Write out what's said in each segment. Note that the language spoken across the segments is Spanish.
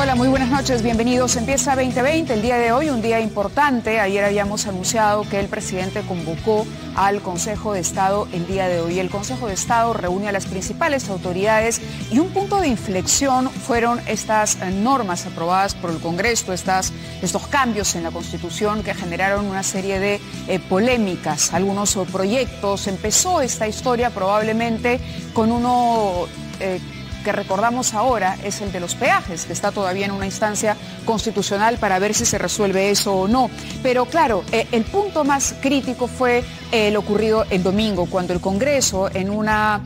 Hola, muy buenas noches, bienvenidos. Empieza 2020, el día de hoy, un día importante. Ayer habíamos anunciado que el presidente convocó al Consejo de Estado el día de hoy. El Consejo de Estado reúne a las principales autoridades y un punto de inflexión fueron estas normas aprobadas por el Congreso, estos cambios en la Constitución que generaron una serie de polémicas, algunos proyectos. Empezó esta historia probablemente con uno que recordamos ahora, es el de los peajes, que está todavía en una instancia constitucional para ver si se resuelve eso o no. Pero claro, el punto más crítico fue lo ocurrido el domingo, cuando el Congreso en una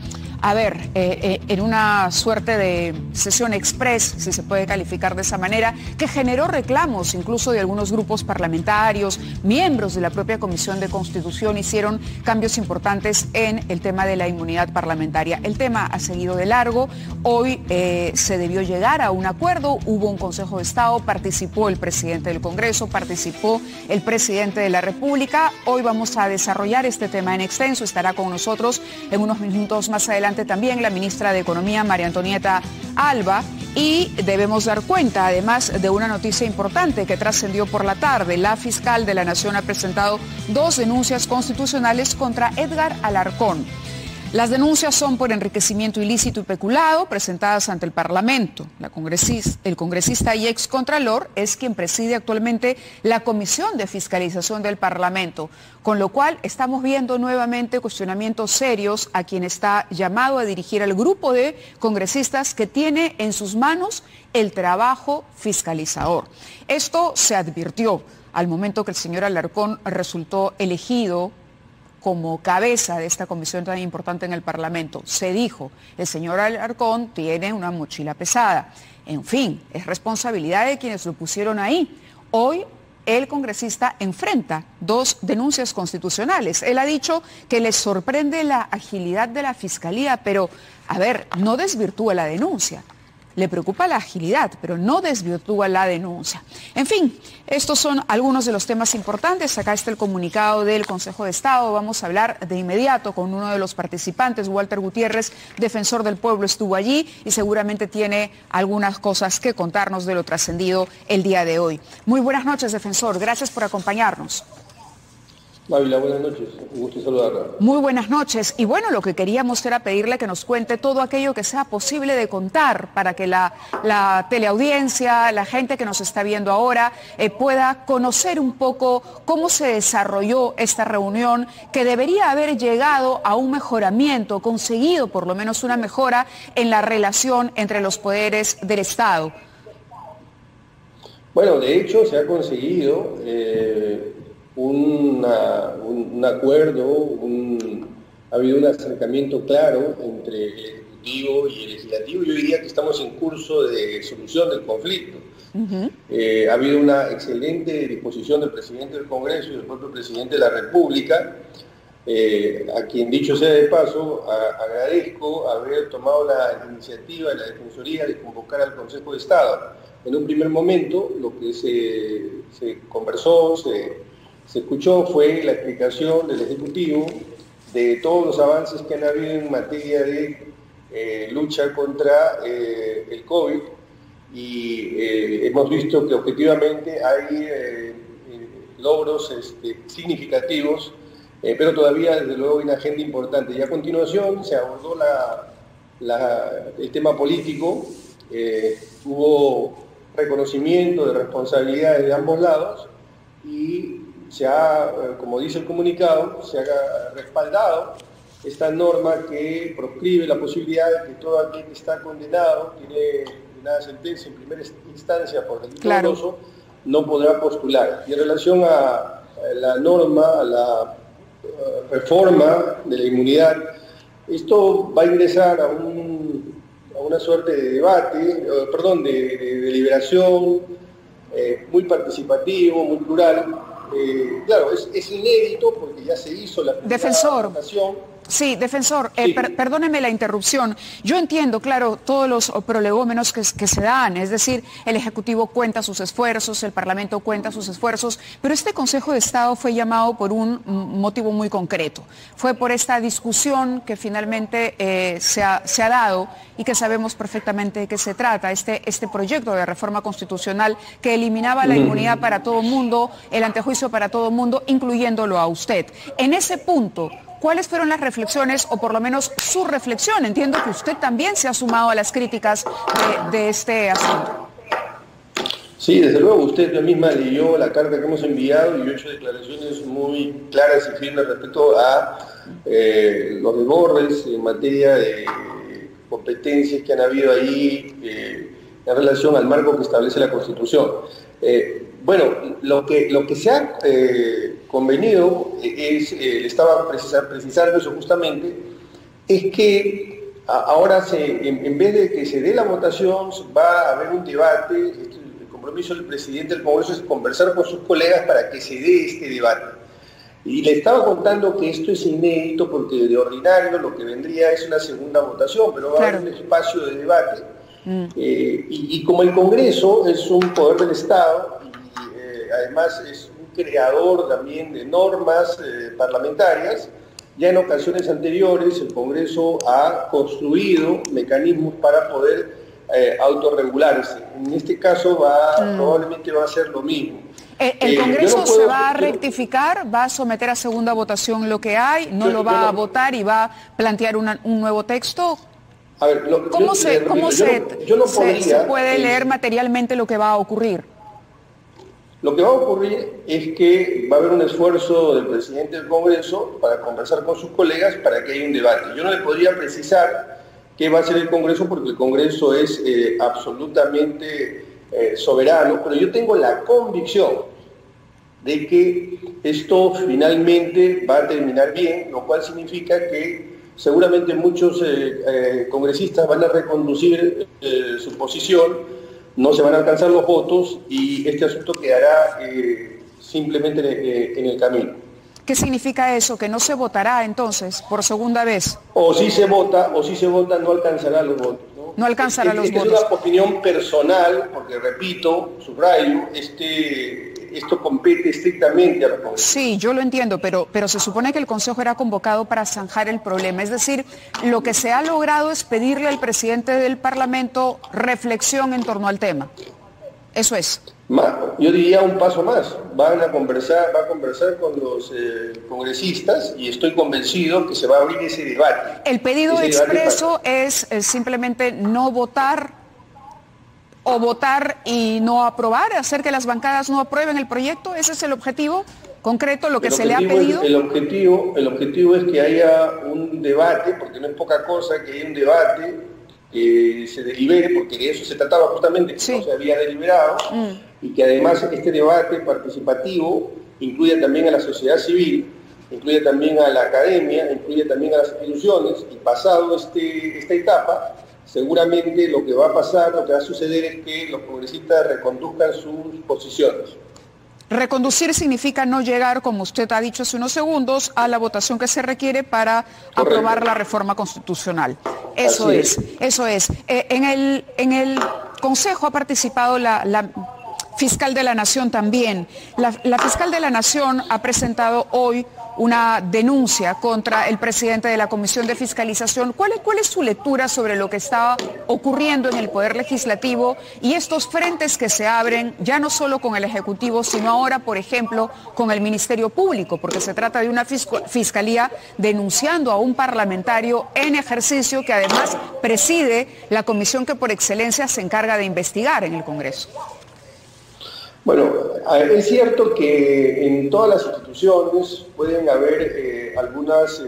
suerte de sesión express, si se puede calificar de esa manera, que generó reclamos incluso de algunos grupos parlamentarios, miembros de la propia Comisión de Constitución, hicieron cambios importantes en el tema de la inmunidad parlamentaria. El tema ha seguido de largo, hoy se debió llegar a un acuerdo, hubo un Consejo de Estado, participó el presidente del Congreso, participó el presidente de la República. Hoy vamos a desarrollar este tema en extenso, estará con nosotros en unos minutos más adelante también la ministra de Economía, María Antonieta Alva, y debemos dar cuenta además de una noticia importante que trascendió por la tarde. La fiscal de la Nación ha presentado 2 denuncias constitucionales contra Edgar Alarcón. Las denuncias son por enriquecimiento ilícito y peculado, presentadas ante el Parlamento. El congresista y excontralor es quien preside actualmente la Comisión de Fiscalización del Parlamento, con lo cual estamos viendo nuevamente cuestionamientos serios a quien está llamado a dirigir al grupo de congresistas que tiene en sus manos el trabajo fiscalizador. Esto se advirtió al momento que el señor Alarcón resultó elegido como cabeza de esta comisión tan importante en el Parlamento. Se dijo, el señor Alarcón tiene una mochila pesada. En fin, es responsabilidad de quienes lo pusieron ahí. Hoy el congresista enfrenta 2 denuncias constitucionales. Él ha dicho que le sorprende la agilidad de la Fiscalía, pero, a ver, no desvirtúa la denuncia. Le preocupa la agilidad, pero no desvirtúa la denuncia. En fin, estos son algunos de los temas importantes. Acá está el comunicado del Consejo de Estado. Vamos a hablar de inmediato con uno de los participantes, Walter Gutiérrez, defensor del pueblo, estuvo allí y seguramente tiene algunas cosas que contarnos de lo trascendido el día de hoy. Muy buenas noches, defensor. Gracias por acompañarnos. Mávila, buenas noches, un gusto saludarla. Muy buenas noches, y bueno, lo que queríamos era pedirle que nos cuente todo aquello que sea posible de contar para que la teleaudiencia, la gente que nos está viendo ahora, pueda conocer un poco cómo se desarrolló esta reunión, que debería haber llegado a un mejoramiento, conseguido por lo menos una mejora en la relación entre los poderes del Estado. Bueno, de hecho se ha conseguido un acuerdo, ha habido un acercamiento claro entre el Ejecutivo y el Legislativo. Yo diría que estamos en curso de solución del conflicto. Ha habido una excelente disposición del presidente del Congreso y del propio presidente de la República, a quien, dicho sea de paso, agradezco haber tomado la iniciativa de la Defensoría de convocar al Consejo de Estado. En un primer momento lo que se conversó, se escuchó fue la explicación del Ejecutivo de todos los avances que han habido en materia de lucha contra el COVID, y hemos visto que objetivamente hay logros significativos, pero todavía desde luego hay una agenda importante. Y a continuación se abordó el tema político, hubo reconocimiento de responsabilidades de ambos lados y como dice el comunicado, se ha respaldado esta norma que proscribe la posibilidad de que todo aquel que está condenado, tiene una sentencia en primera instancia por delito doloso, no podrá postular. Y en relación a la norma, a la reforma de la inmunidad, esto va a ingresar a una suerte de debate, perdón, de deliberación, muy participativo, muy plural. Claro, es inédito porque ya se hizo la presentación Sí, defensor, sí. Perdóneme la interrupción. Yo entiendo, claro, todos los prolegómenos que se dan, es decir, el Ejecutivo cuenta sus esfuerzos, el Parlamento cuenta sus esfuerzos, pero este Consejo de Estado fue llamado por un motivo muy concreto. Fue por esta discusión que finalmente se ha dado y que sabemos perfectamente de qué se trata, este proyecto de reforma constitucional que eliminaba la inmunidad para todo mundo, el antejuicio para todo mundo, incluyéndolo a usted. En ese punto, ¿cuáles fueron las reflexiones, o por lo menos su reflexión? Entiendo que usted también se ha sumado a las críticas de este asunto. Sí, desde luego, usted misma leyó la carta que hemos enviado y yo he hecho declaraciones muy claras y firmes respecto a los desbordes en materia de competencias que han habido ahí en relación al marco que establece la Constitución. Bueno, lo que se ha convenido es, estaba precisando eso justamente, es que ahora en vez de que se dé la votación va a haber un debate. El compromiso del presidente del Congreso es conversar con sus colegas para que se dé este debate. Y le estaba contando que esto es inédito porque de ordinario lo que vendría es una segunda votación, pero va [S2] Claro. [S1] A haber un espacio de debate. Y como el Congreso es un poder del Estado, y además es un creador también de normas parlamentarias, ya en ocasiones anteriores el Congreso ha construido mecanismos para poder autorregularse. En este caso probablemente va a ser lo mismo. ¿El Congreso se va a rectificar? ¿Va a someter a segunda votación lo que hay? ¿No lo va a votar y va a plantear un nuevo texto? A ver, ¿Cómo se puede leer materialmente lo que va a ocurrir? Lo que va a ocurrir es que va a haber un esfuerzo del presidente del Congreso para conversar con sus colegas para que haya un debate. Yo no le podría precisar qué va a hacer el Congreso porque el Congreso es absolutamente soberano, pero yo tengo la convicción de que esto finalmente va a terminar bien, lo cual significa que seguramente muchos congresistas van a reconducir su posición, no se van a alcanzar los votos y este asunto quedará simplemente en el camino. ¿Qué significa eso? ¿Que no se votará entonces por segunda vez? O si se vota, no alcanzará los votos. No alcanzará los votos. Es una opinión personal, porque repito, subrayo, esto compete estrictamente a la Constitución. Sí, yo lo entiendo, pero se supone que el Consejo era convocado para zanjar el problema. Es decir, lo que se ha logrado es pedirle al presidente del Parlamento reflexión en torno al tema. Eso es. Yo diría un paso más. Va a conversar con los congresistas y estoy convencido que se va a abrir ese debate. El pedido expreso es simplemente no votar o votar y no aprobar, hacer que las bancadas no aprueben el proyecto. ¿Ese es el objetivo concreto, lo que se le ha pedido? El objetivo es que haya un debate, porque no es poca cosa que haya un debate que se delibere, porque de eso se trataba justamente, que sí, no se había deliberado, y que además este debate participativo incluya también a la sociedad civil, incluya también a la academia, incluya también a las instituciones, y pasado esta etapa, seguramente lo que va a pasar, lo que va a suceder es que los congresistas reconduzcan sus posiciones. Reconducir significa no llegar, como usted ha dicho hace unos segundos, a la votación que se requiere para Correcto. Aprobar la reforma constitucional. Eso es. En el Consejo ha participado la fiscal de la Nación también. La fiscal de la Nación ha presentado hoy una denuncia contra el presidente de la Comisión de Fiscalización. ¿Cuál es su lectura sobre lo que está ocurriendo en el Poder Legislativo y estos frentes que se abren, ya no solo con el Ejecutivo, sino ahora, por ejemplo, con el Ministerio Público? Porque se trata de una fiscalía denunciando a un parlamentario en ejercicio que además preside la comisión que por excelencia se encarga de investigar en el Congreso. Bueno, es cierto que en todas las instituciones pueden haber algunas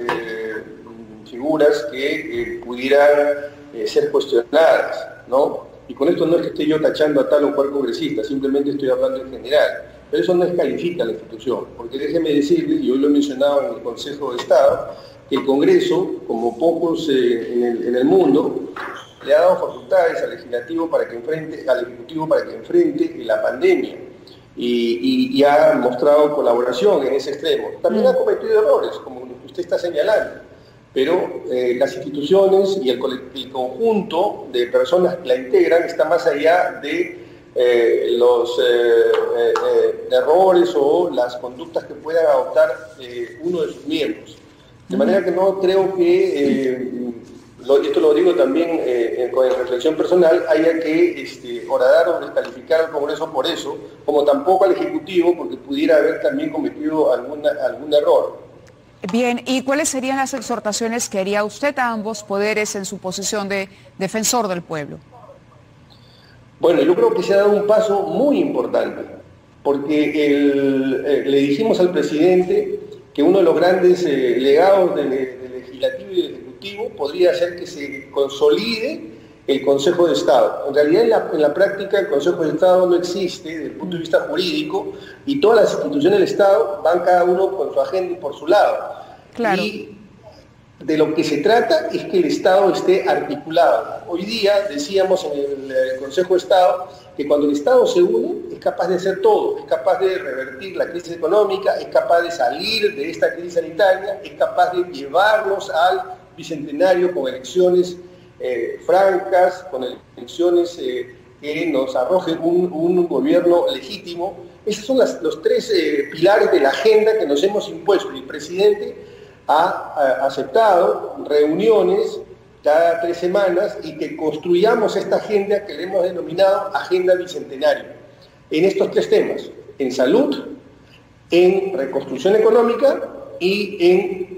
figuras que pudieran ser cuestionadas, ¿no? Y con esto no es que esté yo tachando a tal o cual congresista, simplemente estoy hablando en general. Pero eso no descalifica a la institución, porque déjeme decirle, y hoy lo he mencionado en el Consejo de Estado, que el Congreso, como pocos en el mundo, le ha dado facultades al Ejecutivo para que enfrente la pandemia y ha mostrado colaboración en ese extremo. También ha cometido errores, como usted está señalando, pero las instituciones y el conjunto de personas que la integran está más allá de los errores o las conductas que puedan adoptar uno de sus miembros. De manera que no creo que, esto lo digo también con reflexión personal, haya que horadar o descalificar al Congreso por eso, como tampoco al Ejecutivo, porque pudiera haber también cometido algún error. Bien, ¿y cuáles serían las exhortaciones que haría usted a ambos poderes en su posición de defensor del pueblo? Bueno, yo creo que se ha dado un paso muy importante, porque le dijimos al presidente que uno de los grandes legados del legislativo y del ejecutivo podría ser que se consolide el Consejo de Estado. En realidad, en la práctica, el Consejo de Estado no existe desde el punto de vista jurídico y todas las instituciones del Estado van cada uno con su agenda y por su lado. Claro. Y de lo que se trata es que el Estado esté articulado. Hoy día decíamos en el Consejo de Estado que cuando el Estado se une es capaz de hacer todo, es capaz de revertir la crisis económica, es capaz de salir de esta crisis sanitaria, es capaz de llevarnos al bicentenario con elecciones francas, con elecciones que nos arrojen un gobierno legítimo. Esos son los tres pilares de la agenda que nos hemos impuesto. El presidente ha aceptado reuniones cada 3 semanas y que construyamos esta agenda que le hemos denominado Agenda Bicentenario, en estos 3 temas, en salud, en reconstrucción económica y en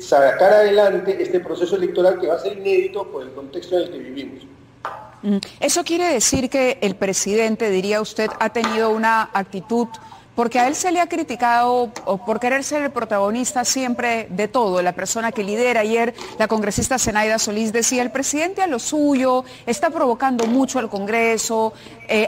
sacar adelante este proceso electoral que va a ser inédito por el contexto en el que vivimos. ¿Eso quiere decir que el presidente, diría usted, ha tenido una actitud, porque a él se le ha criticado por querer ser el protagonista siempre de todo, la persona que lidera? Ayer la congresista Zenaida Solís decía, el presidente a lo suyo, está provocando mucho al Congreso,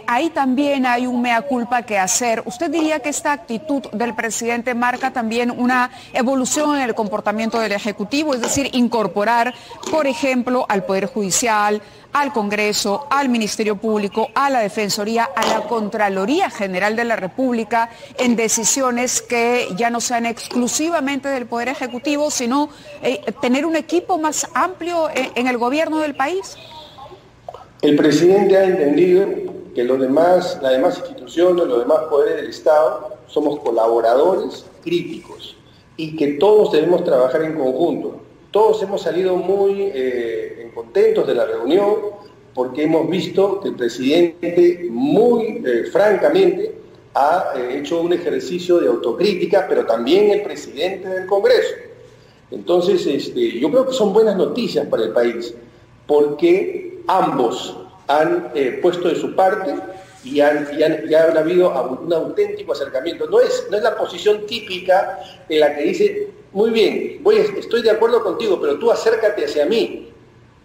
ahí también hay un mea culpa que hacer. ¿Usted diría que esta actitud del presidente marca también una evolución en el comportamiento del Ejecutivo? Es decir, incorporar, por ejemplo, al Poder Judicial, al Congreso, al Ministerio Público, a la Defensoría, a la Contraloría General de la República, en decisiones que ya no sean exclusivamente del Poder Ejecutivo, sino tener un equipo más amplio en el gobierno del país. El presidente ha entendido que las demás instituciones, los demás poderes del Estado, somos colaboradores críticos y que todos debemos trabajar en conjunto. Todos hemos salido muy contentos de la reunión porque hemos visto que el presidente muy francamente ha hecho un ejercicio de autocrítica, pero también el presidente del Congreso. Entonces, yo creo que son buenas noticias para el país porque ambos han puesto de su parte y ya han habido un auténtico acercamiento. No es la posición típica en la que dice, muy bien, estoy de acuerdo contigo, pero tú acércate hacia mí.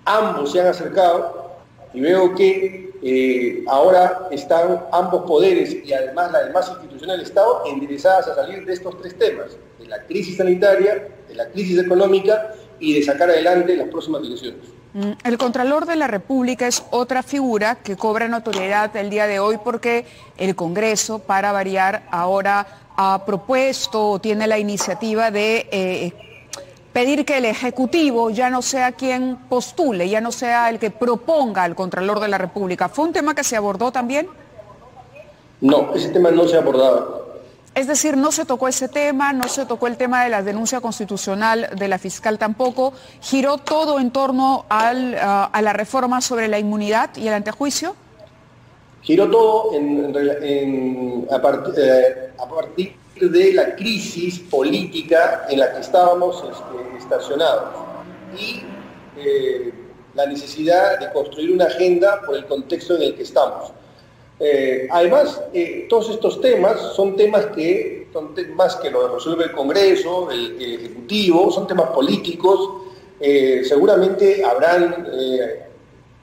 Ambos se han acercado y veo que ahora están ambos poderes y además las demás instituciones del Estado enderezadas a salir de estos 3 temas, de la crisis sanitaria, de la crisis económica y de sacar adelante las próximas elecciones. El Contralor de la República es otra figura que cobra notoriedad el día de hoy porque el Congreso, para variar, ahora ha propuesto o tiene la iniciativa de pedir que el Ejecutivo ya no sea quien postule, ya no sea el que proponga al Contralor de la República. ¿Fue un tema que se abordó también? No, ese tema no se ha abordado. Es decir, no se tocó ese tema, no se tocó el tema de la denuncia constitucional de la fiscal tampoco. ¿Giró todo en torno a la reforma sobre la inmunidad y el antejuicio? Giró todo a partir de la crisis política en la que estábamos estacionados y la necesidad de construir una agenda por el contexto en el que estamos. Además, todos estos temas son temas que lo resuelve el Congreso, el Ejecutivo, son temas políticos. Seguramente habrán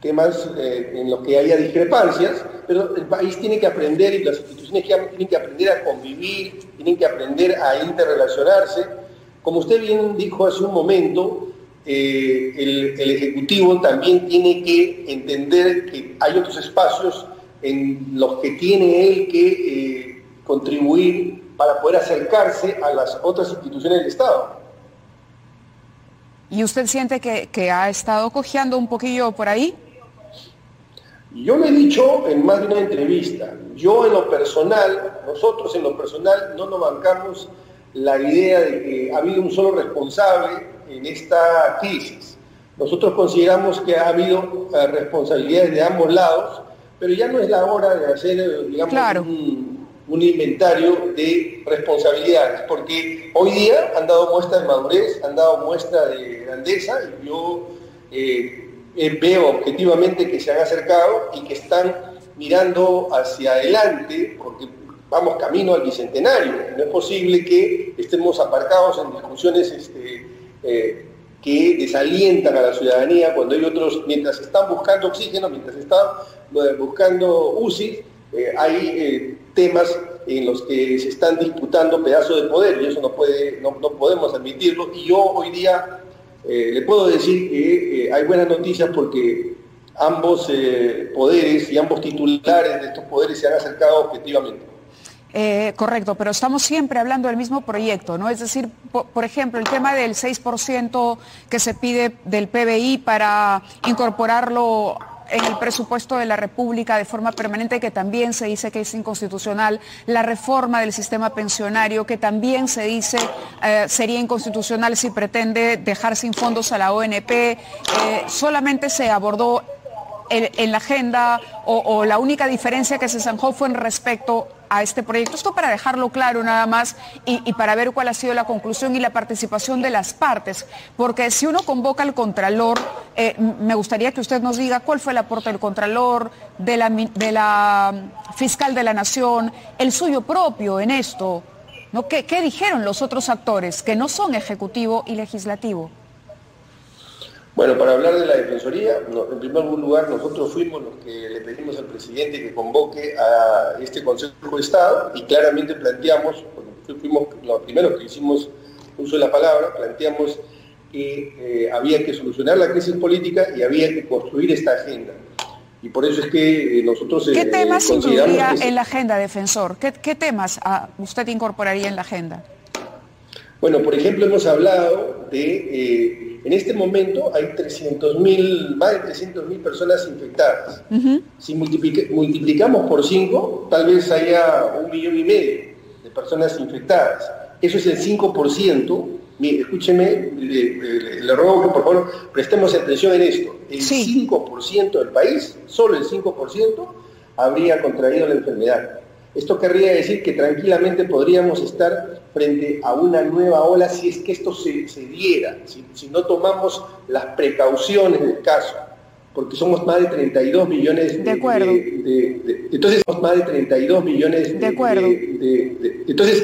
temas en los que haya discrepancias, pero el país tiene que aprender y las instituciones tienen que aprender a convivir, tienen que aprender a interrelacionarse. Como usted bien dijo hace un momento, el Ejecutivo también tiene que entender que hay otros espacios en los que tiene él que contribuir para poder acercarse a las otras instituciones del Estado. ¿Y usted siente que ha estado cojeando un poquillo por ahí? Yo le he dicho en más de una entrevista, yo en lo personal, nosotros en lo personal no nos bancamos la idea de que ha habido un solo responsable en esta crisis. Nosotros consideramos que ha habido responsabilidades de ambos lados, pero ya no es la hora de hacer, digamos, claro, un inventario de responsabilidades, porque hoy día han dado muestra de madurez, han dado muestra de grandeza, y yo veo objetivamente que se han acercado y que están mirando hacia adelante, porque vamos camino al bicentenario. No es posible que estemos aparcados en discusiones que desalientan a la ciudadanía cuando hay otros, mientras están buscando oxígeno, mientras están buscando UCI, hay temas en los que se están disputando pedazos de poder, y eso no podemos admitirlo. Y yo hoy día le puedo decir que hay buenas noticias, porque ambos poderes y ambos titulares de estos poderes se han acercado objetivamente. Correcto, pero estamos siempre hablando del mismo proyecto, ¿no? Es decir, por ejemplo, el tema del 6% que se pide del PBI para incorporarlo en el presupuesto de la República de forma permanente, que también se dice que es inconstitucional, la reforma del sistema pensionario, que también se dice sería inconstitucional si pretende dejar sin fondos a la ONP, solamente se abordó en la agenda, o la única diferencia que se zanjó fue en respecto a este proyecto. Esto para dejarlo claro nada más, y para ver cuál ha sido la conclusión y la participación de las partes, porque si uno convoca al Contralor, me gustaría que usted nos diga cuál fue el aporte del Contralor, de la Fiscal de la Nación, el suyo propio en esto, ¿no? ¿Qué dijeron los otros actores que no son Ejecutivo y Legislativo? Bueno, para hablar de la Defensoría, en primer lugar nosotros fuimos los que le pedimos al presidente que convoque a este Consejo de Estado, y claramente planteamos, fuimos los primeros que hicimos uso de la palabra, planteamos que había que solucionar la crisis política y había que construir esta agenda. Y por eso es que nosotros ¿qué temas incluiría en la agenda, defensor? ¿Qué temas usted incorporaría en la agenda? Bueno, por ejemplo, hemos hablado de... en este momento hay 300.000, más de 300.000 personas infectadas. Si multiplicamos por 5, tal vez haya 1,5 millones de personas infectadas. Eso es el 5%. Escúcheme, le ruego que por favor prestemos atención en esto. El 5% del país, solo el 5%, habría contraído la enfermedad. Esto querría decir que tranquilamente podríamos estar frente a una nueva ola si es que esto se diera, si no tomamos las precauciones del caso, porque somos más de 32 millones de... entonces, somos más de 32 millones de... entonces,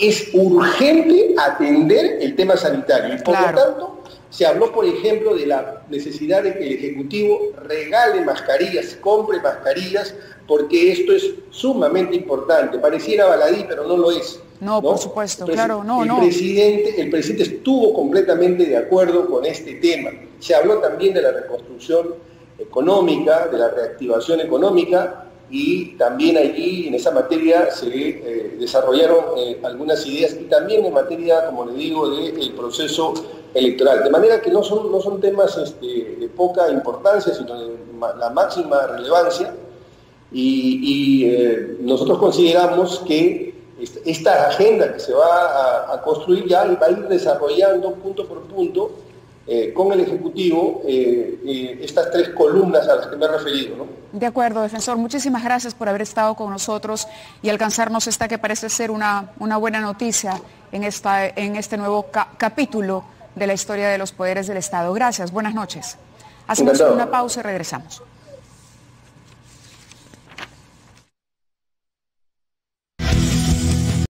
es urgente atender el tema sanitario. Y por lo tanto, se habló, por ejemplo, de la necesidad de que el Ejecutivo regale mascarillas, compre mascarillas, porque esto es sumamente importante. Pareciera baladí, pero no lo es. No, por supuesto, claro, no. El presidente estuvo completamente de acuerdo con este tema. Se habló también de la reconstrucción económica, de la reactivación económica, y también allí en esa materia se desarrollaron algunas ideas, y también en materia, como le digo, del proceso electoral. De manera que no son temas de poca importancia, sino de la máxima relevancia. Y nosotros consideramos que esta agenda que se va a construir ya va a ir desarrollando punto por punto con el Ejecutivo estas tres columnas a las que me he referido, ¿no? De acuerdo, defensor. Muchísimas gracias por haber estado con nosotros y alcanzarnos esta que parece ser una buena noticia en este nuevo capítulo de la historia de los poderes del Estado. Gracias, buenas noches. Hacemos una pausa y regresamos.